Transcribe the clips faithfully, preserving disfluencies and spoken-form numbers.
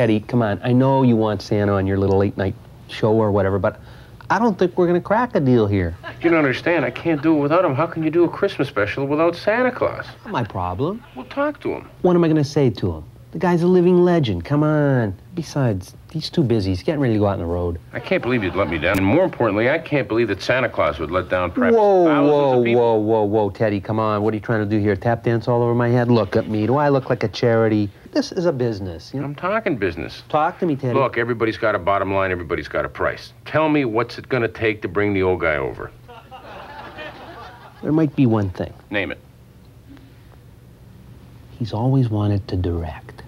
Teddy, come on, I know you want Santa on your little late night show or whatever, but I don't think we're gonna crack a deal here. You don't understand, I can't do it without him. How can you do a Christmas special without Santa Claus? Not my problem. Well, talk to him. What am I gonna say to him? The guy's a living legend, come on. Besides, he's too busy, he's getting ready to go out on the road. I can't believe you'd let me down, and more importantly, I can't believe that Santa Claus would let down perhaps whoa, thousands whoa, of people. Whoa, whoa, whoa, whoa, Teddy, come on, what are you trying to do here? Tap dance all over my head? Look at me, do I look like a charity? This is a business, you know? I'm talking business. Talk to me, Teddy. Look, everybody's got a bottom line, everybody's got a price. Tell me what's it gonna take to bring the old guy over. There might be one thing. Name it. He's always wanted to direct.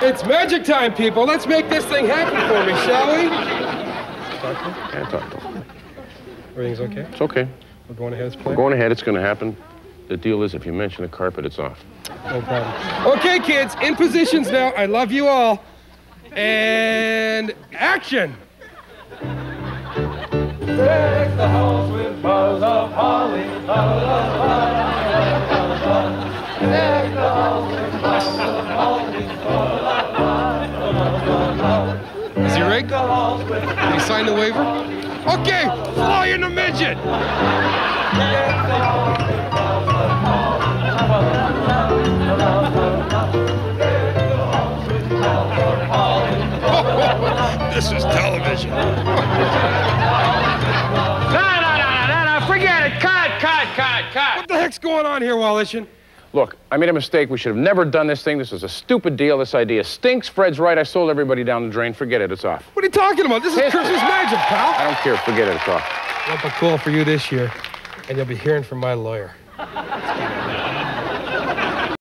It's magic time, people. Let's make this thing happen for me, shall we? Talk to him? Yeah, talk to him. Everything's okay? It's okay. We're going ahead, it's planned? We're going ahead, it's gonna happen. The deal is, if you mention the carpet, it's off. No problem. Okay, kids, in positions now. I love you all. And action! Deck the house with boughs of holly. Deck the house with boughs of holly. Is he rigged? Did he sign the waiver? Okay, fly in the midget! This is television. No, no, no, no, no, forget it. Cut, cut, cut, cut. What the heck's going on here, Wallachian? Look, I made a mistake. We should have never done this thing. This is a stupid deal. This idea stinks. Fred's right. I sold everybody down the drain. Forget it. It's off. What are you talking about? This is Christmas magic, pal. I don't care. Forget it. It's off. Up a call for you this year, and you'll be hearing from my lawyer.